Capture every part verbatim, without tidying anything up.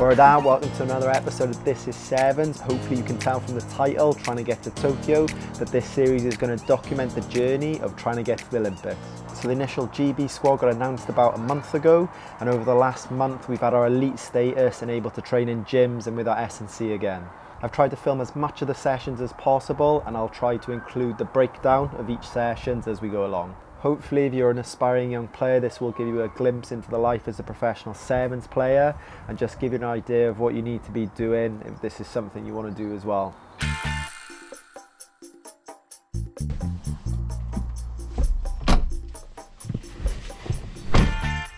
We're down, welcome to another episode of This is Sevens. Hopefully you can tell from the title, trying to get to Tokyo, that this series is going to document the journey of trying to get to the Olympics. So the initial G B squad got announced about a month ago, and over the last month we've had our elite status and able to train in gyms and with our S and C again. I've tried to film as much of the sessions as possible, and I'll try to include the breakdown of each sessions as we go along. Hopefully if you're an aspiring young player, this will give you a glimpse into the life as a professional sevens player and just give you an idea of what you need to be doing if this is something you want to do as well.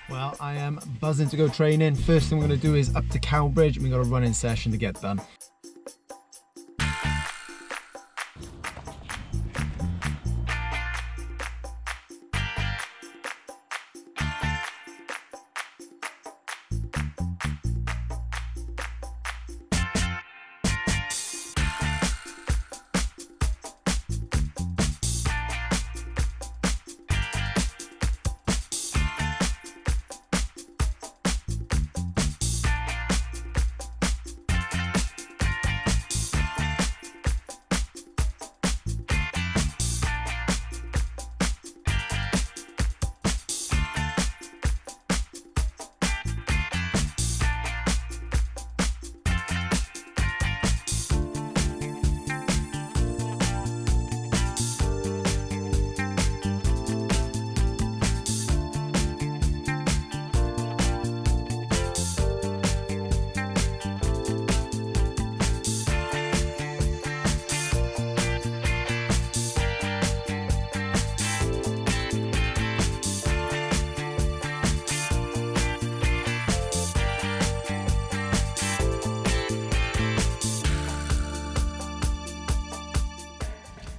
Well, I am buzzing to go training. First thing we're going to do is up to Cowbridge, and we've got a running session to get done.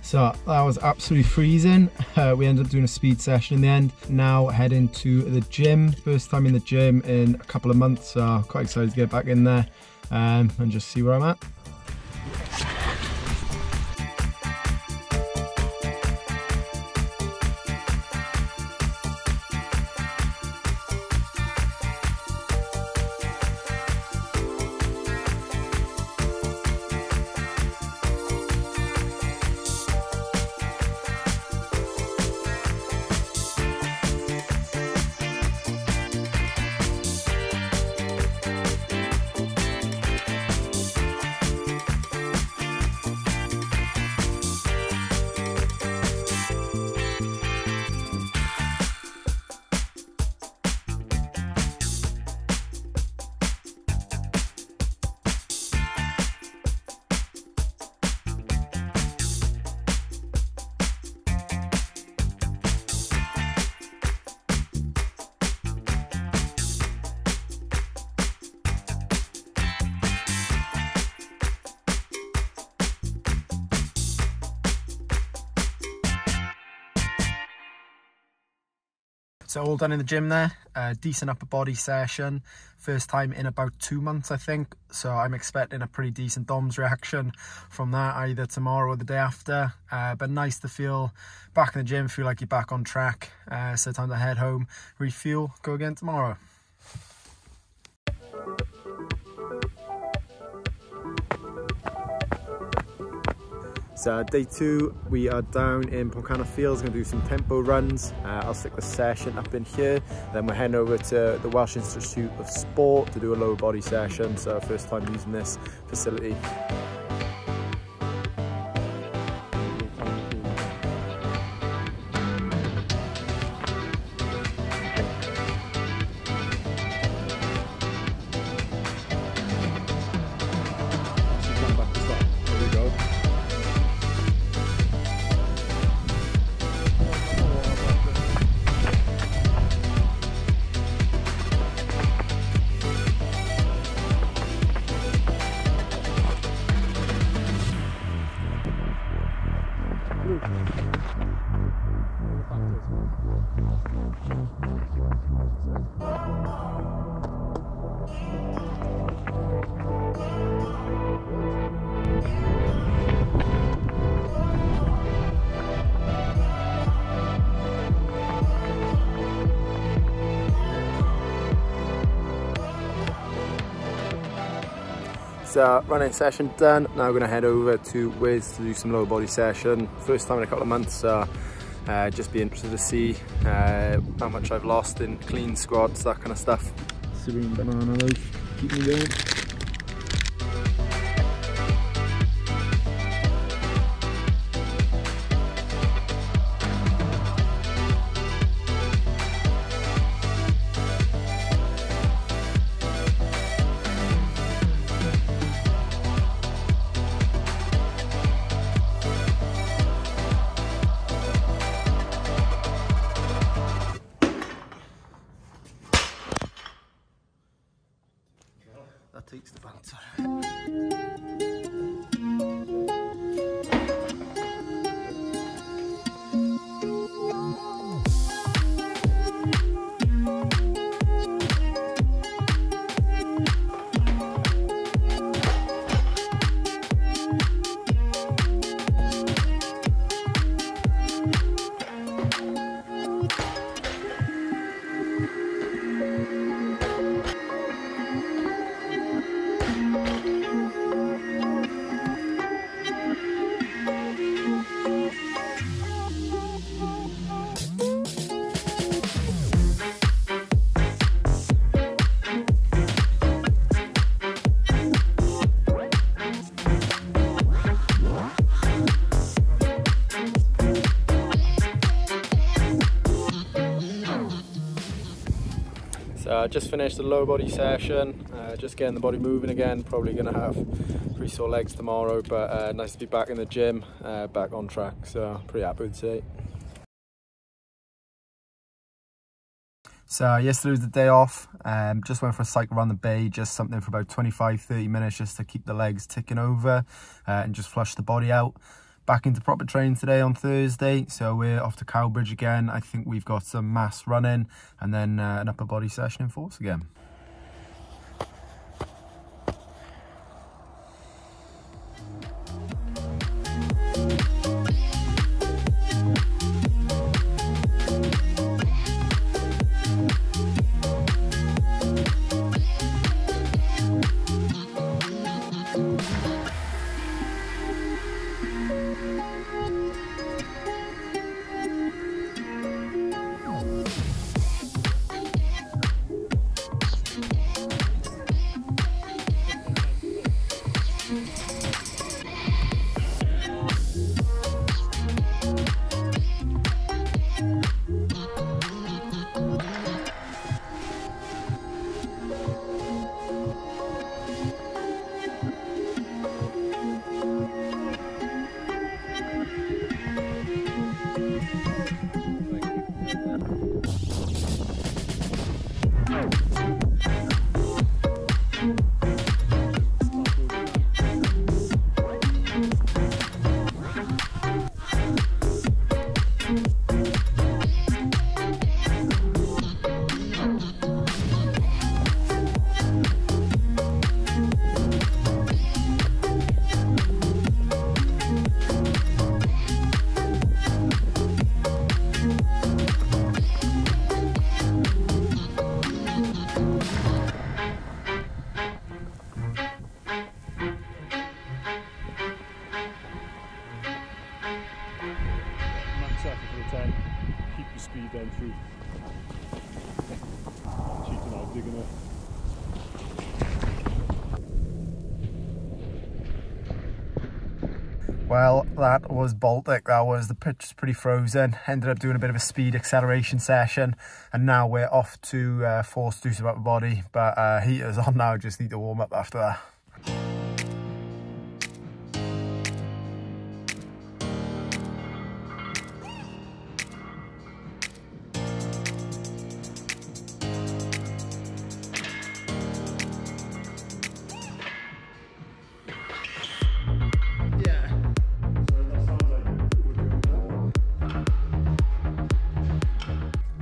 So that was absolutely freezing. Uh, we ended up doing a speed session in the end. Now heading to the gym. First time in the gym in a couple of months, so quite excited to get back in there um, and just see where I'm at. So all done in the gym there, uh, decent upper body session, first time in about two months I think, so I'm expecting a pretty decent DOMS reaction from that either tomorrow or the day after, uh, but nice to feel back in the gym, feel like you're back on track, uh, so time to head home, refuel, go again tomorrow. So day two, we are down in Pontcanna Fields, going to do some tempo runs. Uh, I'll stick the session up in here. Then we're heading over to the Welsh Institute of Sport to do a lower body session. So first time using this facility. this uh, running session done. Now we're gonna head over to Wiz to do some lower body session. First time in a couple of months. Uh, uh, just be interested to see uh, how much I've lost in clean squats, that kind of stuff. Serene banana loaf, keep me going. That takes the banter. Uh, just finished the lower body session, uh, just getting the body moving again. Probably going to have pretty sore legs tomorrow, but uh, nice to be back in the gym, uh, back on track, so pretty happy with it. So yesterday was the day off, um, just went for a cycle around the bay, just something for about twenty-five to thirty minutes just to keep the legs ticking over uh, and just flush the body out. Back into proper training today on Thursday, so we're off to Cowbridge again. I think we've got some mass running and then uh, an upper body session in force again. Well, that was Baltic. That was, the pitch was pretty frozen. Ended up doing a bit of a speed acceleration session, and now we're off to uh, force do some upper body, but uh, heater's on now, just need to warm up after that.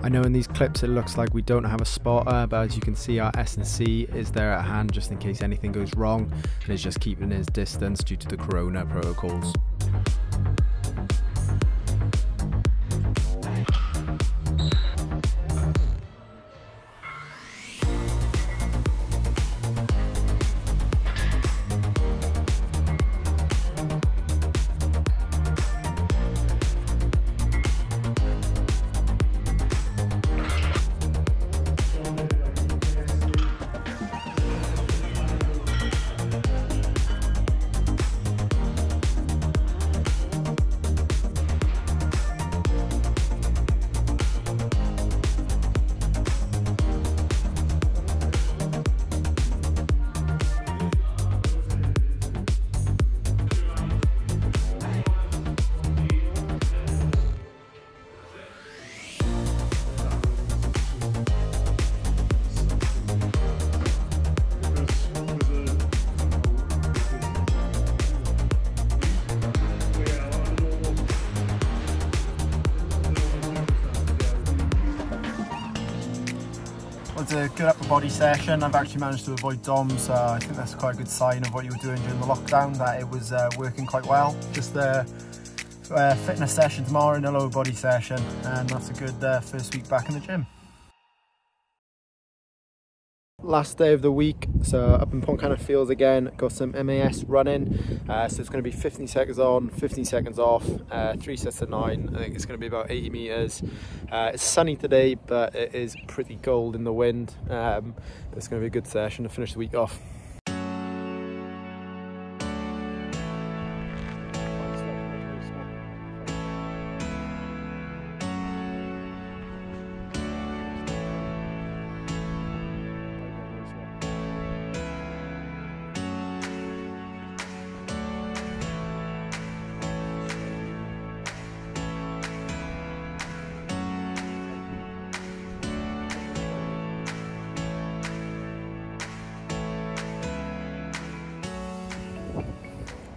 I know in these clips it looks like we don't have a spotter, but as you can see our S and C is there at hand just in case anything goes wrong, and is just keeping his distance due to the Corona protocols. did a good upper body session. I've actually managed to avoid D O M S, so I think that's quite a good sign of what you were doing during the lockdown, that it was uh, working quite well. Just the uh, fitness session tomorrow and a lower body session, and that's a good uh, first week back in the gym. Last day of the week, so up in Pontcanna Fields again, got some M A S running, uh, so it's going to be fifteen seconds on, fifteen seconds off, uh, three sets of nine. I think it's going to be about eighty meters. Uh, it's sunny today, but it is pretty cold in the wind. Um, it's going to be a good session to finish the week off.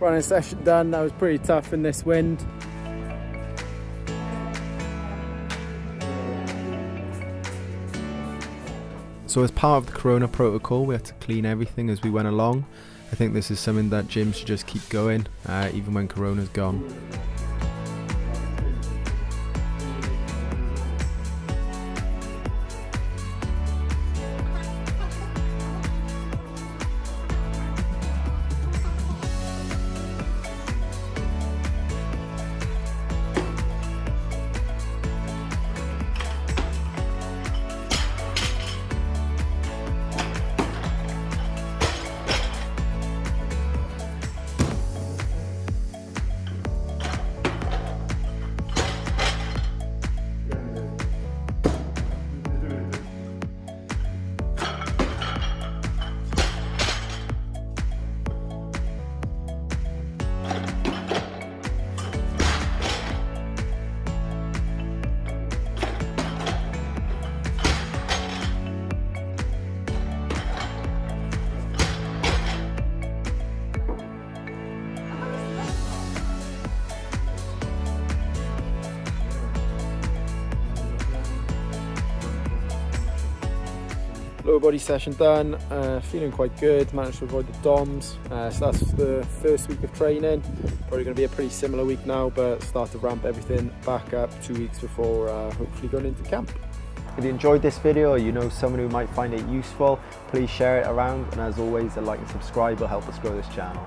Running session done, that was pretty tough in this wind. So as part of the Corona protocol, we had to clean everything as we went along. I think this is something that gyms should just keep going, uh, even when Corona's gone. Lower body session done, uh, feeling quite good, managed to avoid the D O M S, uh, so that's the first week of training. Probably going to be a pretty similar week now, but start to ramp everything back up two weeks before uh, hopefully going into camp. If you enjoyed this video or you know someone who might find it useful, please share it around, and as always a like and subscribe will help us grow this channel.